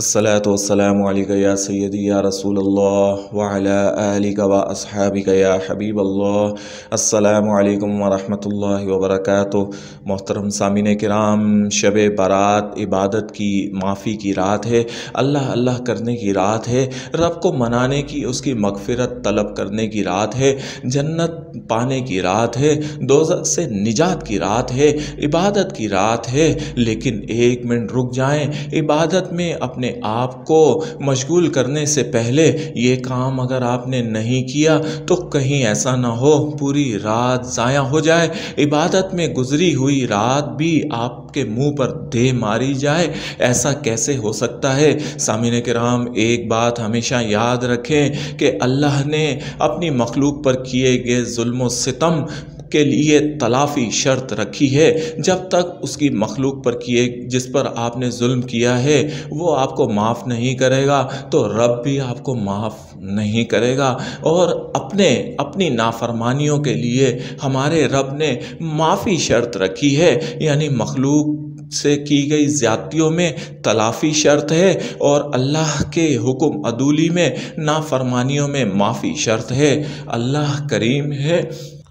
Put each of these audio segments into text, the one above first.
अस्सलातु वस्सलामु अलैका या सय्यदी या रसूल अल्लाह व अला आलिका व अस्हाबिका या हबीब अल्लाह। अस्सलामु अलैकुम व रहमतुल्लाहि व बरकातुहू। मोहतरम सामीने किराम, शब-ए बारात इबादत की माफ़ी की रात है, अल्लाह अल्लाह करने की रात है, रब को मनाने की, उसकी मगफ़िरत तलब करने की रात है, जन्नत पाने की रात है, दोज़ख से निजात की रात है, इबादत की रात है। लेकिन एक मिनट रुक जाएं, इबादत में अपने आप को मशगूल करने से पहले ये काम अगर आपने नहीं किया तो कहीं ऐसा ना हो पूरी रात ज़ाया हो जाए, इबादत में गुजरी हुई रात भी आपके मुंह पर दे मारी जाए। ऐसा कैसे हो सकता है? सामीने किराम, एक बात हमेशा याद रखें कि अल्लाह ने अपनी मखलूक पर किए गए जुल्म और सितम के लिए तलाफ़ी शर्त रखी है। जब तक उसकी मखलूक पर किए, जिस पर आपने जुल्म किया है, वो आपको माफ़ नहीं करेगा तो रब भी आपको माफ़ नहीं करेगा। और अपनी नाफरमानियों के लिए हमारे रब ने माफ़ी शर्त रखी है, यानी मखलूक से की गई ज़्यादतियों में तलाफ़ी शर्त है और अल्लाह के हुक्म अदूली में, नाफरमानियों में माफ़ी शर्त है। अल्लाह करीम है,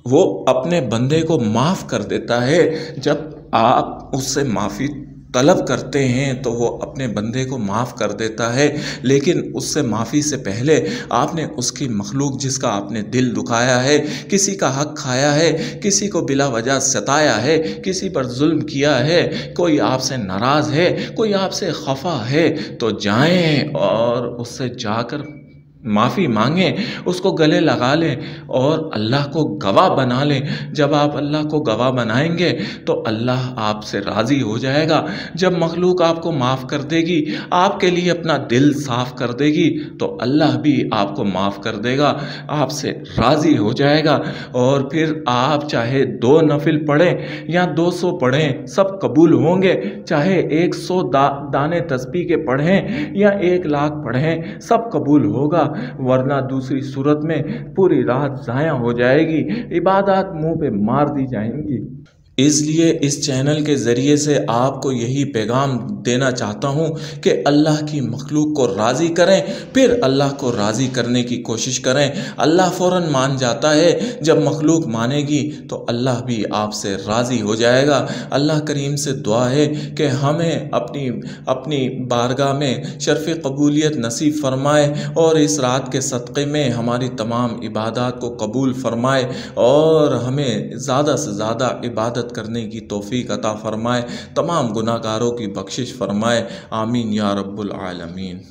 वो अपने बंदे को माफ़ कर देता है। जब आप उससे माफ़ी तलब करते हैं तो वो अपने बंदे को माफ़ कर देता है, लेकिन उससे माफ़ी से पहले आपने उसकी मखलूक, जिसका आपने दिल दुखाया है, किसी का हक खाया है, किसी को बिला वजह सताया है, किसी पर जुल्म किया है, कोई आपसे नाराज़ है, कोई आपसे खफा है, तो जाएं और उससे जाकर माफ़ी मांगें, उसको गले लगा लें और अल्लाह को गवाह बना लें। जब आप अल्लाह को गवाह बनाएंगे तो अल्लाह आपसे राज़ी हो जाएगा। जब मखलूक आपको माफ़ कर देगी, आपके लिए अपना दिल साफ़ कर देगी, तो अल्लाह भी आपको माफ़ कर देगा, आपसे राज़ी हो जाएगा। और फिर आप चाहे 2 नफिल पढ़ें या 200 पढ़ें, सब कबूल होंगे। चाहे 100 दाने तस्बीह के पढ़ें या 1 लाख पढ़ें, सब कबूल होगा। वरना दूसरी सूरत में पूरी रात ज़ाया हो जाएगी, इबादत मुंह पे मार दी जाएंगी। इसलिए इस चैनल के ज़रिए से आपको यही पैगाम देना चाहता हूँ कि अल्लाह की मखलूक को राज़ी करें, फिर अल्लाह को राज़ी करने की कोशिश करें। अल्लाह फ़ौरन मान जाता है। जब मखलूक मानेगी तो अल्लाह भी आपसे राज़ी हो जाएगा। अल्लाह करीम से दुआ है कि हमें अपनी बारगाह में शर्फ़ कबूलियत नसीब फ़रमाए और इस रात के सदक़े में हमारी तमाम इबादत को कबूल फ़रमाए और हमें ज़्यादा से ज़्यादा इबादत करने की तौफीक अता फ़रमाए, तमाम गुनाहगारों की बख्शिश फ़रमाए। आमीन या रब्बुल आलमीन।